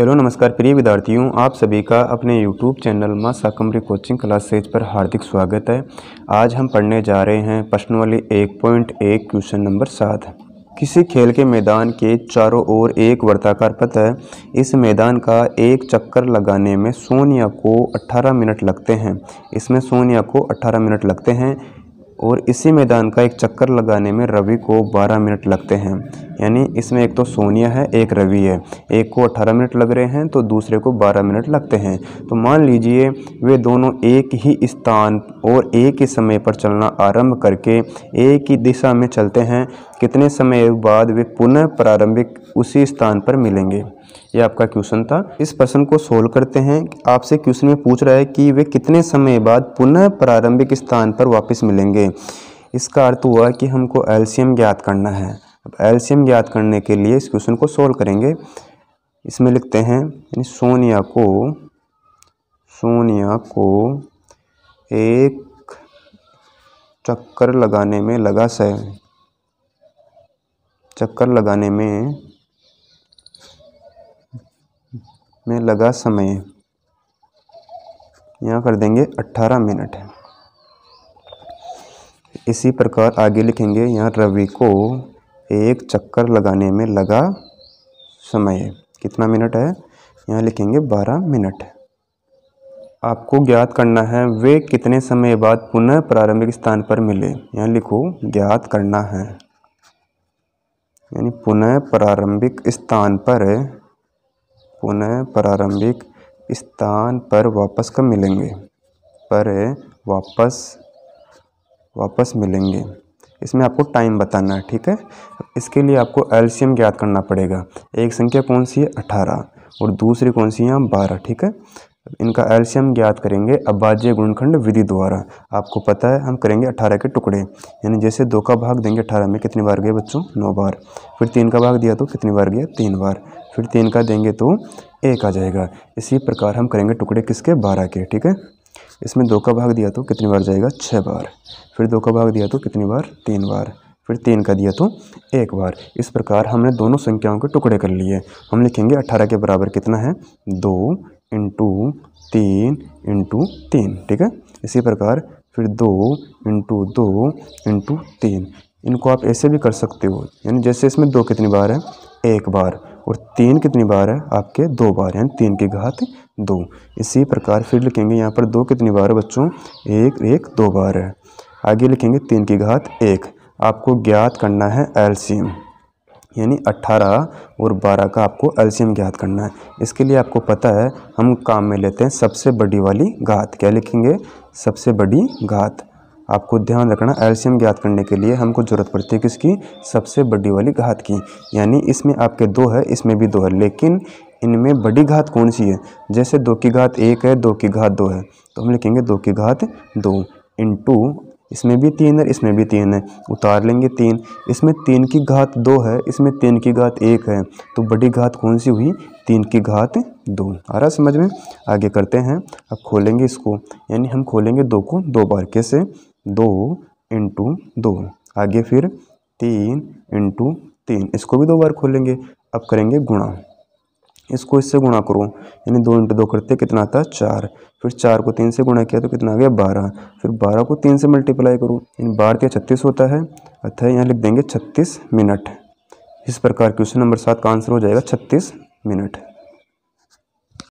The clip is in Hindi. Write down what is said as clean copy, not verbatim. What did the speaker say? हेलो नमस्कार प्रिय विद्यार्थियों, आप सभी का अपने YouTube चैनल माँ शकंभरी कोचिंग क्लासेज पर हार्दिक स्वागत है। आज हम पढ़ने जा रहे हैं प्रश्नावली 1.1 क्वेश्चन नंबर 7। किसी खेल के मैदान के चारों ओर एक वर्ताकार पथ है। इस मैदान का एक चक्कर लगाने में सोनिया को 18 मिनट लगते हैं। इसमें सोनिया को 18 मिनट लगते हैं और इसी मैदान का एक चक्कर लगाने में रवि को 12 मिनट लगते हैं। यानी इसमें एक तो सोनिया है, एक रवि है। एक को 18 मिनट लग रहे हैं तो दूसरे को 12 मिनट लगते हैं। तो मान लीजिए वे दोनों एक ही स्थान और एक ही समय पर चलना आरंभ करके एक ही दिशा में चलते हैं। कितने समय बाद वे पुनः प्रारंभिक उसी स्थान पर मिलेंगे। ये आपका क्वेश्चन था। इस प्रश्न को सोल्व करते हैं। आपसे क्वेश्चन में पूछ रहा है कि वे कितने समय बाद पुनः प्रारंभिक स्थान पर वापस मिलेंगे। इसका अर्थ हुआ कि हमको LCM ज्ञात करना है। अब LCM ज्ञात करने के लिए इस क्वेश्चन को सोल्व करेंगे। इसमें लिखते हैं यानी सोनिया को एक चक्कर लगाने में लगा समय, यहाँ कर देंगे 18 मिनट। इसी प्रकार आगे लिखेंगे, यहाँ रवि को एक चक्कर लगाने में लगा समय कितना मिनट है, यहाँ लिखेंगे 12 मिनट। आपको ज्ञात करना है वे कितने समय बाद पुनः प्रारंभिक स्थान पर मिले। यहाँ लिखो ज्ञात करना है, यानी पुनः प्रारंभिक स्थान पर वापस कब मिलेंगे, वापस मिलेंगे। इसमें आपको टाइम बताना है, ठीक है। इसके लिए आपको LCM ज्ञात करना पड़ेगा। एक संख्या कौन सी है, 18, और दूसरी कौन सी है, 12, ठीक है। इनका LCM ज्ञात करेंगे अभाज्य गुणनखंड विधि द्वारा। आपको पता है हम करेंगे 18 के टुकड़े, यानी जैसे 2 का भाग देंगे 18 में कितनी बार गए बच्चों, 9 बार। फिर 3 का भाग दिया तो कितनी बार गया, 3 बार। फिर 3 का देंगे तो 1 आ जाएगा। इसी प्रकार हम करेंगे टुकड़े किसके, 12 के, ठीक है। इसमें 2 का भाग दिया तो कितनी बार जाएगा, 6 बार। फिर 2 का भाग दिया तो कितनी बार, 3 बार। फिर 3 का दिया तो 1 बार। इस प्रकार हमने दोनों संख्याओं के टुकड़े कर लिए। हम लिखेंगे 18 के बराबर कितना है, 2 × 3 × 3, ठीक है। इसी प्रकार फिर 2 × 2 × 3। इनको आप ऐसे भी कर सकते हो, यानी जैसे इसमें 2 कितनी बार है, 1 बार, और 3 कितनी बार है आपके, 2 बार, यानी 3 की घात 2। इसी प्रकार फिर लिखेंगे यहाँ पर 2 कितनी बार है बच्चों, 1 1 2 बार है। आगे लिखेंगे 3 की घात 1। आपको ज्ञात करना है LCM, यानी 18 और 12 का आपको LCM ज्ञात करना है। इसके लिए आपको पता है हम काम में लेते हैं सबसे बड़ी वाली घात। क्या लिखेंगे, सबसे बड़ी घात। आपको ध्यान रखना, LCM ज्ञात करने के लिए हमको ज़रूरत पड़ती है किसकी, सबसे बड़ी वाली घात की। यानी इसमें आपके 2 है, इसमें भी 2 है, लेकिन इनमें बड़ी घात कौन सी है। जैसे 2 की घात 1 है, 2 की घात 2 है, तो हम लिखेंगे 2 की घात 2 इंटू, इसमें भी 3 है, इसमें भी 3 है, उतार लेंगे 3। इसमें 3 की घात 2 है, इसमें 3 की घात 1 है, तो बड़ी घात कौन सी हुई, 3 की घात 2। आ रहा समझ में। आगे करते हैं, अब खोलेंगे इसको, यानी हम खोलेंगे 2 को 2 बार। कैसे, 2 × 2। आगे फिर 3 × 3, इसको भी 2 बार खोलेंगे। अब करेंगे गुणा, इसको इससे गुणा करो, यानी 2 × 2 करते कितना आता है, 4। फिर 4 को 3 से गुणा किया तो कितना आ गया, 12। फिर 12 को 3 से मल्टीप्लाई करो, यानी 12 या 36 होता है। अतः यहाँ लिख देंगे 36 मिनट। इस प्रकार क्वेश्चन नंबर 7 का आंसर हो जाएगा 36 मिनट।